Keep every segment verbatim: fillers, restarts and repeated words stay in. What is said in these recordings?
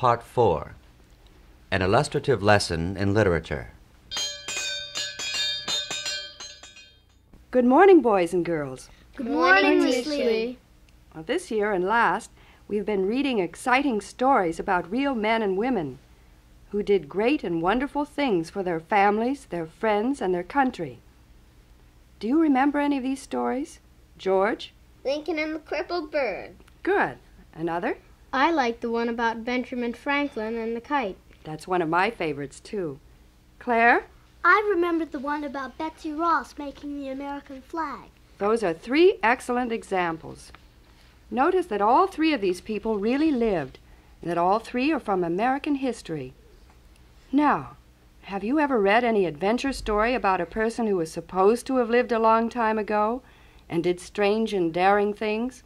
Part four, an illustrative lesson in literature. Good morning, boys and girls. Good morning, Miss Lee. Well, this year and last, we've been reading exciting stories about real men and women who did great and wonderful things for their families, their friends, and their country. Do you remember any of these stories, George? Lincoln and the Crippled Bird. Good. Another? I like the one about Benjamin Franklin and the kite. That's one of my favorites, too. Claire? I remember the one about Betsy Ross making the American flag. Those are three excellent examples. Notice that all three of these people really lived, and that all three are from American history. Now, have you ever read any adventure story about a person who was supposed to have lived a long time ago and did strange and daring things?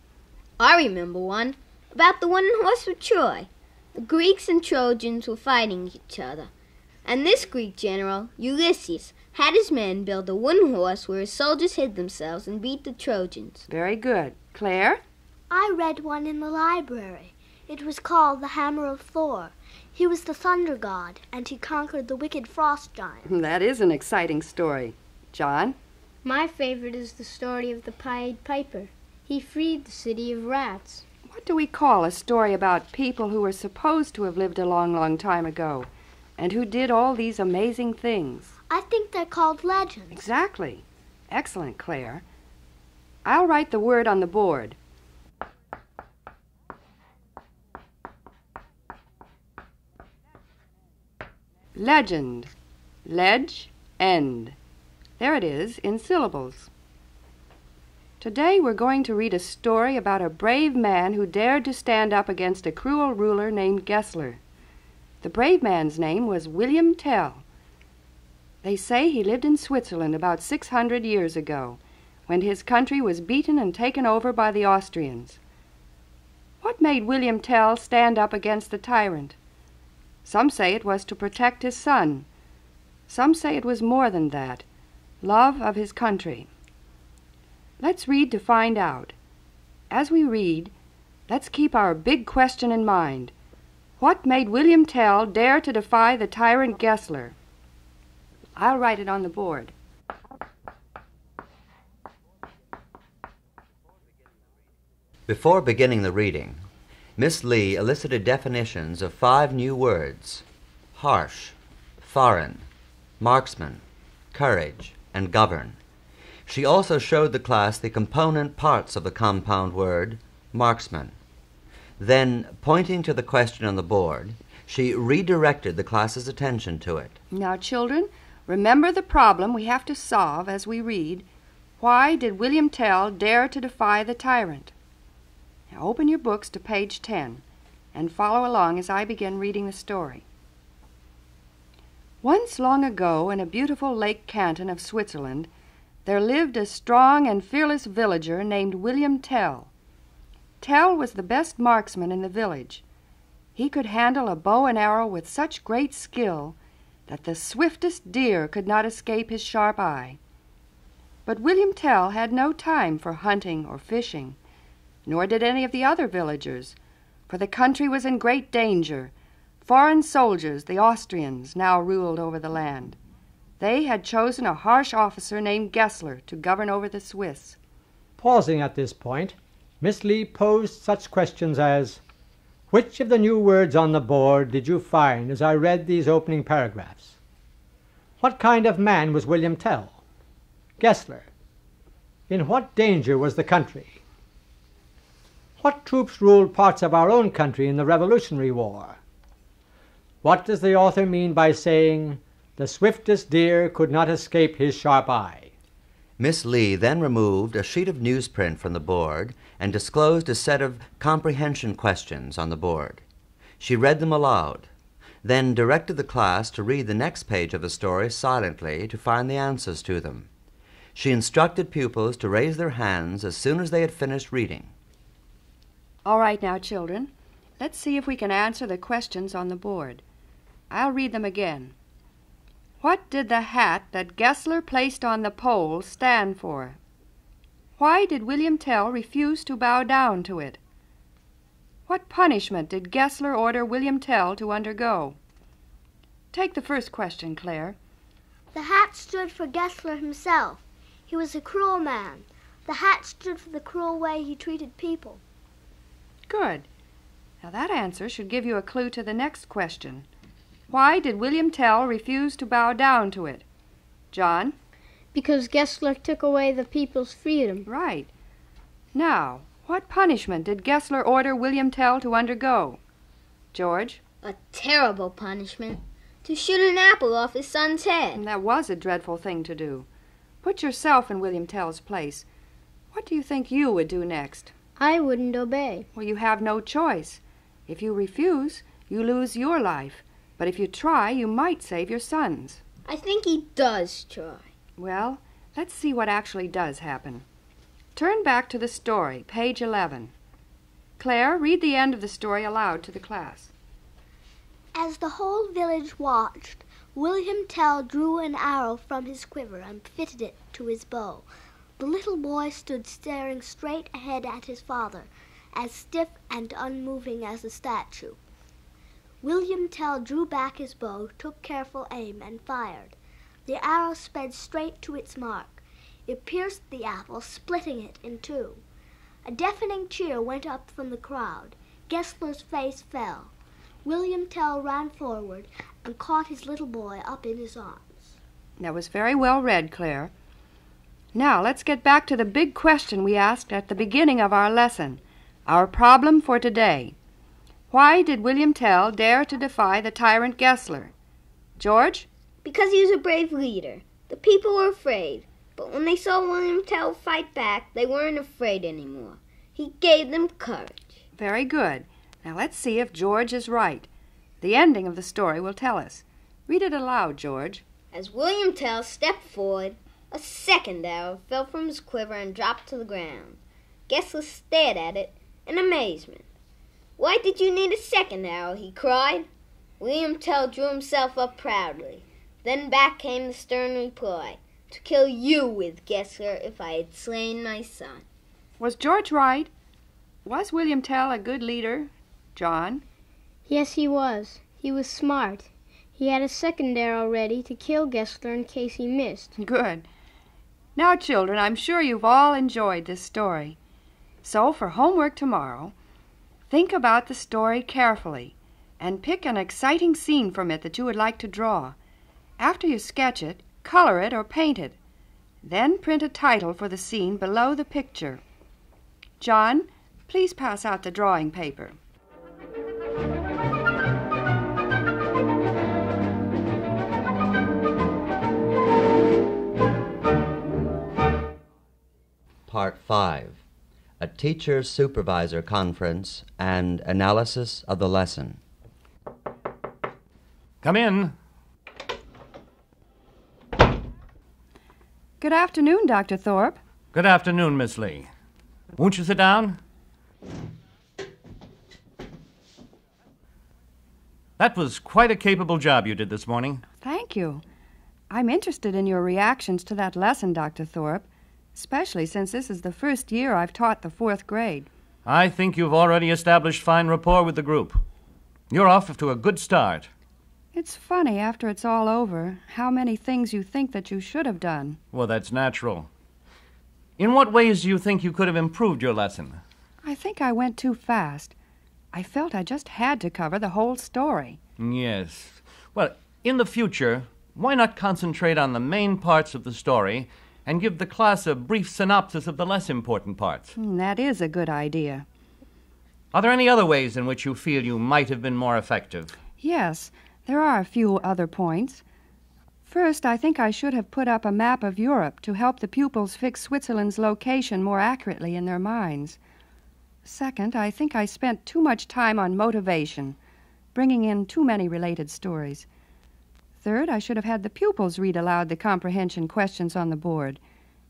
I remember one. About the wooden horse of Troy. The Greeks and Trojans were fighting each other. And this Greek general, Ulysses, had his men build a wooden horse where his soldiers hid themselves and beat the Trojans. Very good. Claire? I read one in the library. It was called The Hammer of Thor. He was the thunder god, and he conquered the wicked frost giant. That is an exciting story. John? My favorite is the story of the Pied Piper. He freed the city of rats. What do we call a story about people who were supposed to have lived a long, long time ago and who did all these amazing things? I think they're called legends. Exactly. Excellent, Claire. I'll write the word on the board. Legend. Ledge. End. There it is in syllables. Today we're going to read a story about a brave man who dared to stand up against a cruel ruler named Gessler. The brave man's name was William Tell. They say he lived in Switzerland about six hundred years ago, when his country was beaten and taken over by the Austrians. What made William Tell stand up against the tyrant? Some say it was to protect his son. Some say it was more than that, love of his country. Let's read to find out. As we read, let's keep our big question in mind. What made William Tell dare to defy the tyrant Gessler? I'll write it on the board. Before beginning the reading, Miss Lee elicited definitions of five new words: harsh, foreign, marksman, courage, and govern. She also showed the class the component parts of the compound word, marksman. Then, pointing to the question on the board, she redirected the class's attention to it. Now, children, remember the problem we have to solve as we read. Why did William Tell dare to defy the tyrant? Now, open your books to page ten and follow along as I begin reading the story. Once long ago, in a beautiful lake canton of Switzerland, there lived a strong and fearless villager named William Tell. Tell was the best marksman in the village. He could handle a bow and arrow with such great skill that the swiftest deer could not escape his sharp eye. But William Tell had no time for hunting or fishing, nor did any of the other villagers, for the country was in great danger. Foreign soldiers, the Austrians, now ruled over the land. They had chosen a harsh officer named Gessler to govern over the Swiss. Pausing at this point, Miss Lee posed such questions as, which of the new words on the board did you find as I read these opening paragraphs? What kind of man was William Tell? Gessler. In what danger was the country? What troops ruled parts of our own country in the Revolutionary War? What does the author mean by saying, the swiftest deer could not escape his sharp eye? Miss Lee then removed a sheet of newsprint from the board and disclosed a set of comprehension questions on the board. She read them aloud, then directed the class to read the next page of the story silently to find the answers to them. She instructed pupils to raise their hands as soon as they had finished reading. All right now, children, let's see if we can answer the questions on the board. I'll read them again. What did the hat that Gessler placed on the pole stand for? Why did William Tell refuse to bow down to it? What punishment did Gessler order William Tell to undergo? Take the first question, Claire. The hat stood for Gessler himself. He was a cruel man. The hat stood for the cruel way he treated people. Good. Now that answer should give you a clue to the next question. Why did William Tell refuse to bow down to it? John? Because Gessler took away the people's freedom. Right. Now, what punishment did Gessler order William Tell to undergo? George? A terrible punishment. To shoot an apple off his son's head. And that was a dreadful thing to do. Put yourself in William Tell's place. What do you think you would do next? I wouldn't obey. Well, you have no choice. If you refuse, you lose your life. But if you try, you might save your son's. I think he does try. Well, let's see what actually does happen. Turn back to the story, page eleven. Claire, read the end of the story aloud to the class. As the whole village watched, William Tell drew an arrow from his quiver and fitted it to his bow. The little boy stood staring straight ahead at his father, as stiff and unmoving as a statue. William Tell drew back his bow, took careful aim, and fired. The arrow sped straight to its mark. It pierced the apple, splitting it in two. A deafening cheer went up from the crowd. Gessler's face fell. William Tell ran forward and caught his little boy up in his arms. That was very well read, Claire. Now let's get back to the big question we asked at the beginning of our lesson, our problem for today. Why did William Tell dare to defy the tyrant Gessler? George? Because he was a brave leader. The people were afraid. But when they saw William Tell fight back, they weren't afraid anymore. He gave them courage. Very good. Now let's see if George is right. The ending of the story will tell us. Read it aloud, George. As William Tell stepped forward, a second arrow fell from his quiver and dropped to the ground. Gessler stared at it in amazement. "Why did you need a second arrow?" he cried. William Tell drew himself up proudly. Then back came the stern reply. To kill you with, Gessler, if I had slain my son. Was George right? Was William Tell a good leader? John? Yes, he was. He was smart. He had a second arrow ready to kill Gessler in case he missed. Good. Now, children, I'm sure you've all enjoyed this story. So, for homework tomorrow, think about the story carefully and pick an exciting scene from it that you would like to draw. After you sketch it, color it or paint it. Then print a title for the scene below the picture. John, please pass out the drawing paper. Part five. A Teacher-Supervisor Conference and Analysis of the Lesson. Come in. Good afternoon, Doctor Thorpe. Good afternoon, Miss Lee. Won't you sit down? That was quite a capable job you did this morning. Thank you. I'm interested in your reactions to that lesson, Doctor Thorpe, especially since this is the first year I've taught the fourth grade. I think you've already established fine rapport with the group. You're off to a good start. It's funny, after it's all over, how many things you think that you should have done. Well, that's natural. In what ways do you think you could have improved your lesson? I think I went too fast. I felt I just had to cover the whole story. Yes. Well, in the future, why not concentrate on the main parts of the story and give the class a brief synopsis of the less important parts? Mm, that is a good idea. Are there any other ways in which you feel you might have been more effective? Yes. There are a few other points. First, I think I should have put up a map of Europe to help the pupils fix Switzerland's location more accurately in their minds. Second, I think I spent too much time on motivation, bringing in too many related stories. Third, I should have had the pupils read aloud the comprehension questions on the board.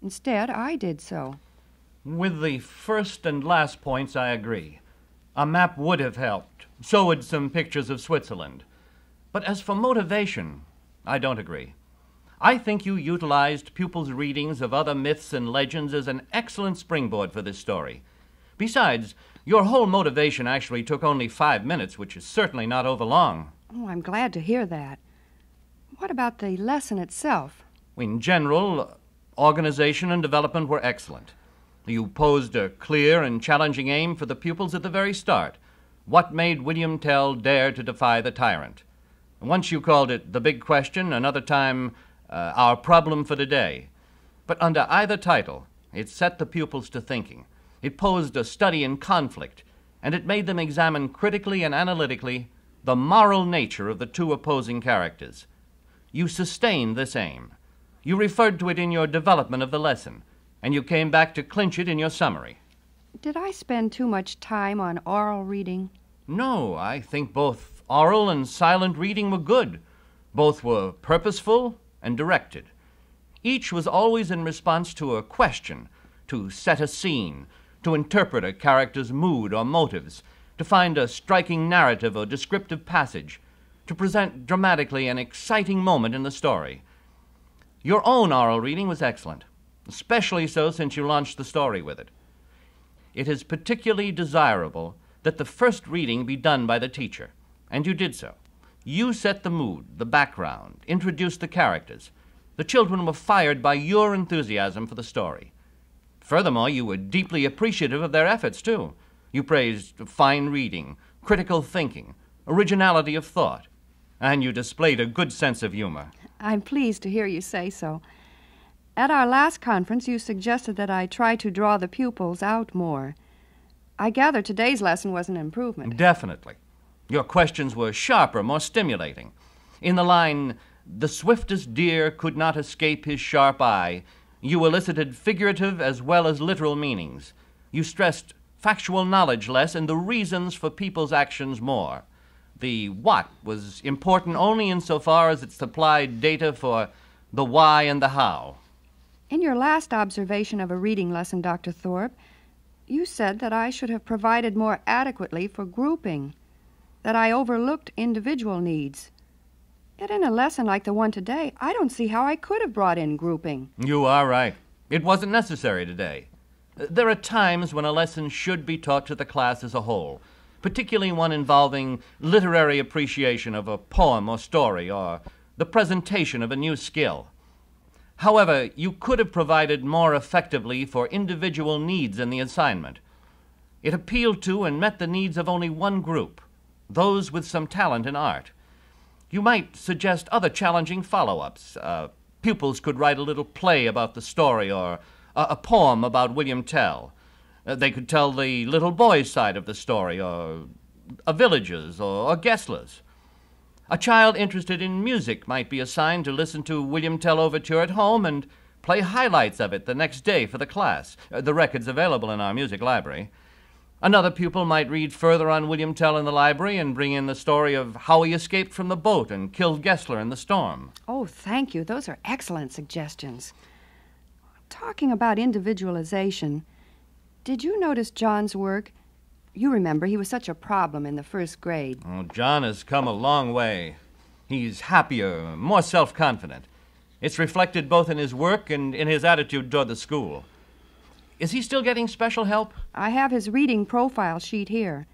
Instead, I did so. With the first and last points, I agree. A map would have helped. So would some pictures of Switzerland. But as for motivation, I don't agree. I think you utilized pupils' readings of other myths and legends as an excellent springboard for this story. Besides, your whole motivation actually took only five minutes, which is certainly not overlong. Oh, I'm glad to hear that. What about the lesson itself? In general, organization and development were excellent. You posed a clear and challenging aim for the pupils at the very start. What made William Tell dare to defy the tyrant? Once you called it The Big Question, another time, uh, Our Problem for Today. But under either title, it set the pupils to thinking. It posed a study in conflict, and it made them examine critically and analytically the moral nature of the two opposing characters. You sustained this aim. You referred to it in your development of the lesson, and you came back to clinch it in your summary. Did I spend too much time on oral reading? No, I think both oral and silent reading were good. Both were purposeful and directed. Each was always in response to a question, to set a scene, to interpret a character's mood or motives, to find a striking narrative or descriptive passage, to present dramatically an exciting moment in the story. Your own oral reading was excellent, especially so since you launched the story with it. It is particularly desirable that the first reading be done by the teacher, and you did so. You set the mood, the background, introduced the characters. The children were fired by your enthusiasm for the story. Furthermore, you were deeply appreciative of their efforts, too. You praised fine reading, critical thinking, originality of thought, and you displayed a good sense of humor. I'm pleased to hear you say so. At our last conference, you suggested that I try to draw the pupils out more. I gather today's lesson was an improvement. Definitely. Your questions were sharper, more stimulating. In the line, "The swiftest deer could not escape his sharp eye," you elicited figurative as well as literal meanings. You stressed factual knowledge less and the reasons for people's actions more. The what was important only insofar as it supplied data for the why and the how. In your last observation of a reading lesson, Doctor Thorpe, you said that I should have provided more adequately for grouping, that I overlooked individual needs. Yet in a lesson like the one today, I don't see how I could have brought in grouping. You are right. It wasn't necessary today. There are times when a lesson should be taught to the class as a whole, particularly one involving literary appreciation of a poem or story or the presentation of a new skill. However, you could have provided more effectively for individual needs in the assignment. It appealed to and met the needs of only one group, those with some talent in art. You might suggest other challenging follow-ups. Uh, pupils could write a little play about the story or a, a poem about William Tell. Uh, they could tell the little boy's side of the story, or a villager's, or, or Gessler's. A child interested in music might be assigned to listen to William Tell Overture at home and play highlights of it the next day for the class. Uh, the record's available in our music library. Another pupil might read further on William Tell in the library and bring in the story of how he escaped from the boat and killed Gessler in the storm. Oh, thank you. Those are excellent suggestions. Talking about individualization, did you notice John's work? You remember, he was such a problem in the first grade. Oh, John has come a long way. He's happier, more self-confident. It's reflected both in his work and in his attitude toward the school. Is he still getting special help? I have his reading profile sheet here.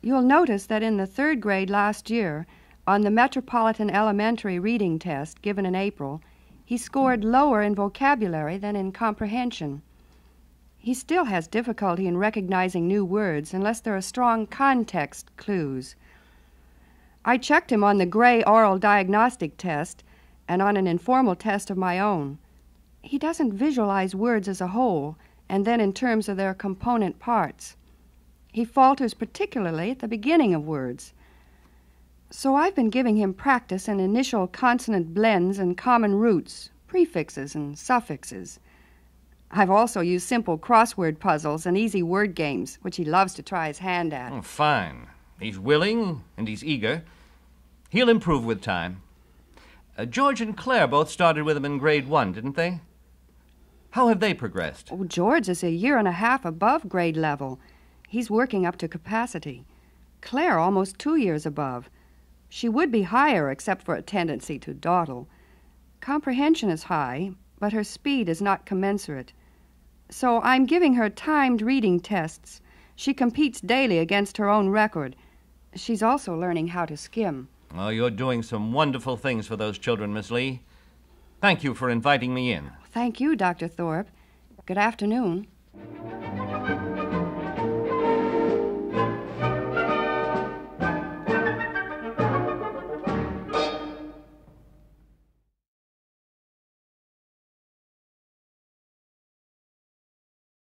You'll notice that in the third grade last year, on the Metropolitan Elementary Reading Test given in April, he scored lower in vocabulary than in comprehension. He still has difficulty in recognizing new words unless there are strong context clues. I checked him on the gray oral diagnostic test and on an informal test of my own. He doesn't visualize words as a whole and then in terms of their component parts. He falters particularly at the beginning of words. So I've been giving him practice in initial consonant blends and common roots, prefixes and suffixes. I've also used simple crossword puzzles and easy word games, which he loves to try his hand at. Oh, fine. He's willing and he's eager. He'll improve with time. Uh, George and Claire both started with him in grade one, didn't they? How have they progressed? Oh, George is a year and a half above grade level. He's working up to capacity. Claire almost two years above. She would be higher except for a tendency to dawdle. Comprehension is high, but her speed is not commensurate. So I'm giving her timed reading tests She competes daily against her own record. She's also learning how to skim. Oh, you're doing some wonderful things for those children, Miss Lee. Thank you for inviting me in. Thank you, Doctor Thorpe. Good afternoon.